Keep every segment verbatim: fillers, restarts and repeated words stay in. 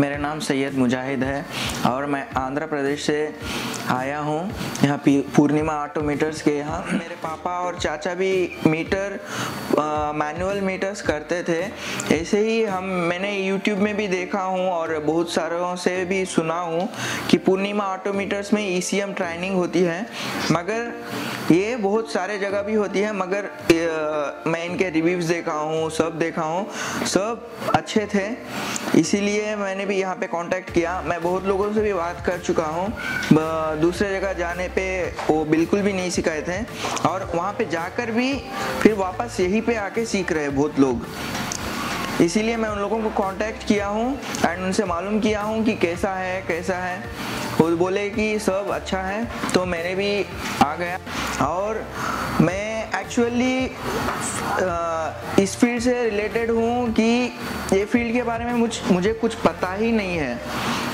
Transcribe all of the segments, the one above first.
मेरा नाम सैयद मुजाहिद है और मैं आंध्र प्रदेश से आया हूँ। यहाँ पूर्णिमा ऑटो मीटर्स के यहाँ मेरे पापा और चाचा भी मीटर मैनुअल मीटर्स करते थे। ऐसे ही हम मैंने यूट्यूब में भी देखा हूँ और बहुत सारों से भी सुना हूँ कि पूर्णिमा ऑटो मीटर्स में ई सी एम ट्रेनिंग होती है, मगर ये बहुत सारे जगह भी होती है। मगर मैं इनके रिव्यूज़ देखा हूँ, सब देखा हूँ, सब अच्छे थे, इसीलिए मैंने भी यहाँ पे कांटेक्ट किया। मैं बहुत लोगों से भी बात कर चुका हूँ, दूसरे जगह जाने पे वो बिल्कुल भी नहीं सिखाए थे और वहाँ पे जाकर भी फिर वापस यहीं पे आके सीख रहे बहुत लोग, इसीलिए मैं उन लोगों को कांटेक्ट किया हूँ एंड उनसे मालूम किया हूँ कि कैसा है कैसा है। वो बोले कि सब अच्छा है, तो मैंने भी आ गया। और मैं एक्चुअली इस फील्ड से रिलेटेड हूँ कि ये फील्ड के बारे में मुझ मुझे कुछ पता ही नहीं है,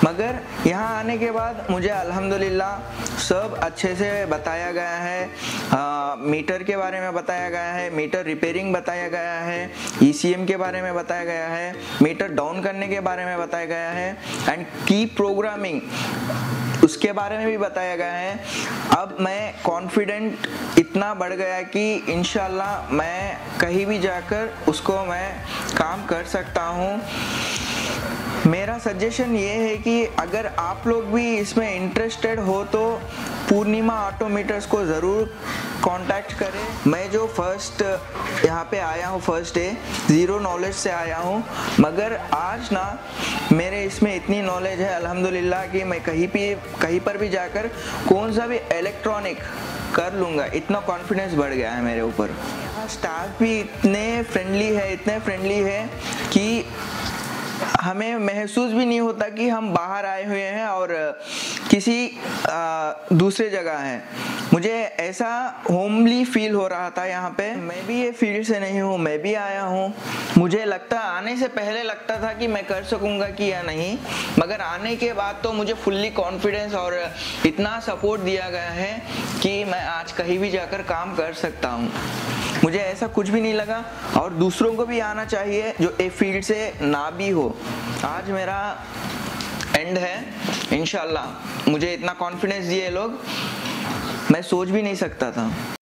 मगर यहाँ आने के बाद मुझे अल्हम्दुलिल्लाह सब अच्छे से बताया गया है। आ, मीटर के बारे में बताया गया है, मीटर रिपेयरिंग बताया गया है, ई सी एम के बारे में बताया गया है, मीटर डाउन करने के बारे में बताया गया है एंड की प्रोग्रामिंग उसके बारे में भी बताया गया है। अब मैं कॉन्फिडेंट इतना बढ़ गया कि इंशाल्लाह मैं कहीं भी जाकर उसको मैं काम कर सकता हूँ। मेरा सजेशन ये है कि अगर आप लोग भी इसमें इंटरेस्टेड हो तो पूर्णिमा ऑटो मीटर्स को ज़रूर कांटेक्ट करें। मैं जो फर्स्ट यहाँ पे आया हूँ, फर्स्ट डे ज़ीरो नॉलेज से आया हूँ, मगर आज ना मेरे इसमें इतनी नॉलेज है अल्हम्दुलिल्लाह कि मैं कहीं भी कहीं पर भी जाकर कौन सा भी इलेक्ट्रॉनिक कर लूँगा। इतना कॉन्फिडेंस बढ़ गया है मेरे ऊपर। यहाँ स्टाफ भी इतने फ्रेंडली है, इतने फ्रेंडली है कि हमें महसूस भी नहीं होता कि हम बाहर आए हुए हैं और किसी आ, दूसरे जगह हैं। मुझे ऐसा होमली फील हो रहा था यहाँ पे। मैं भी ये फील्ड से नहीं हूँ, मैं भी आया हूँ। मुझे लगता आने से पहले लगता था कि मैं कर सकूँगा कि या नहीं, मगर आने के बाद तो मुझे फुल्ली कॉन्फिडेंस और इतना सपोर्ट दिया गया है कि मैं आज कहीं भी जाकर काम कर सकता हूँ। मुझे ऐसा कुछ भी नहीं लगा और दूसरों को भी आना चाहिए जो ए फील्ड से ना भी हो। आज मेरा एंड है इंशाल्लाह। मुझे इतना कॉन्फिडेंस दिए लोग, मैं सोच भी नहीं सकता था।